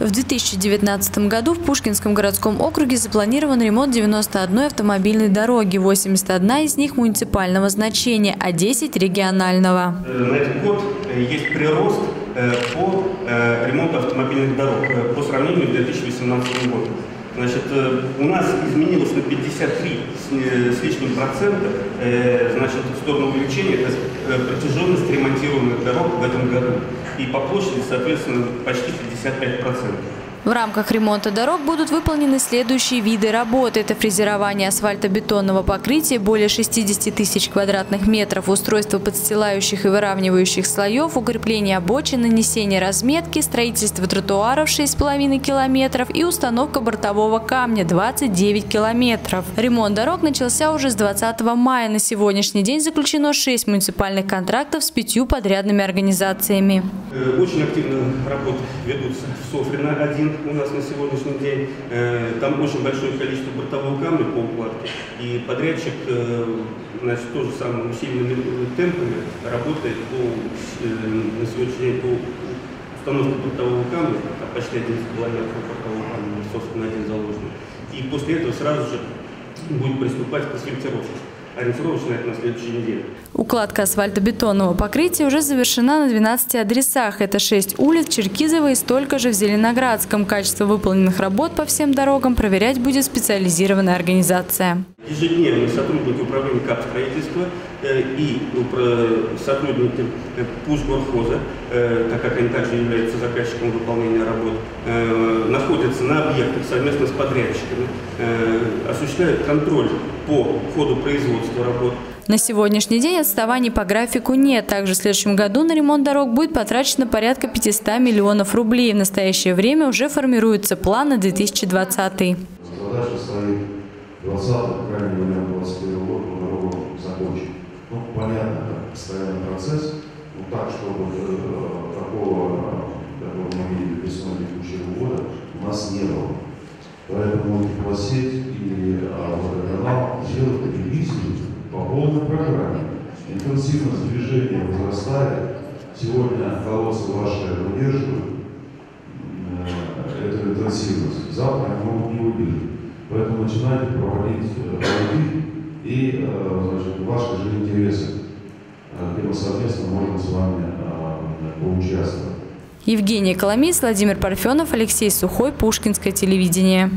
В 2019 году в Пушкинском городском округе запланирован ремонт 91 автомобильной дороги, 81 из них муниципального значения, а 10 – регионального. На этот год есть прирост по ремонту автомобильных дорог по сравнению с 2018 годом. Значит, у нас изменилось на 53% с лишним, значит, в сторону увеличения протяженность ремонтируемых дорог в этом году. И по площади, соответственно, почти 55%. В рамках ремонта дорог будут выполнены следующие виды работы. Это фрезерование асфальтобетонного покрытия более 60 тысяч квадратных метров, устройство подстилающих и выравнивающих слоев, укрепление обочин, нанесение разметки, строительство тротуаров 6,5 километров и установка бортового камня 29 километров. Ремонт дорог начался уже с 20 мая. На сегодняшний день заключено 6 муниципальных контрактов с 5 подрядными организациями. Очень активно работы ведутся в Софрино-1. У нас на сегодняшний день там очень большое количество бортового камня по укладке, и подрядчик, значит, тоже самыми сильными темпами работает на сегодняшний день по установке бортового камня, там почти 11 километров бортового камня, собственно, один заложен. И после этого сразу же будет приступать к асфальтировке. Ориентировочно это на следующей неделе. Укладка асфальтобетонного покрытия уже завершена на 12 адресах. Это 6 улиц в Черкизово и столько же в Зеленоградском. Качество выполненных работ по всем дорогам проверять будет специализированная организация. Ежедневно сотрудники управления капстроительства и сотрудники пузгорхоза, так как они также являются заказчиком выполнения работ, находятся на объектах совместно с подрядчиками, осуществляют контроль по ходу производства работ. На сегодняшний день отставаний по графику нет. Также в следующем году на ремонт дорог будет потрачено порядка 500 миллионов рублей. В настоящее время уже формируется план на 2020. Ну, понятно, постоянный процесс, но так, чтобы такого мы видели весной текущего года, у нас не было. Поэтому пригласить и водоканал делать телевизию по полной программе. Интенсивность движения возрастает. Сегодня колоссы ваши удерживают эту интенсивность. Завтра они могут не убить. Поэтому начинайте проводить аудит и, значит, ваши же интересы, где мы совместно можем с вами поучаствовать. Евгений Коломис, Владимир Парфенов, Алексей Сухой, Пушкинское телевидение.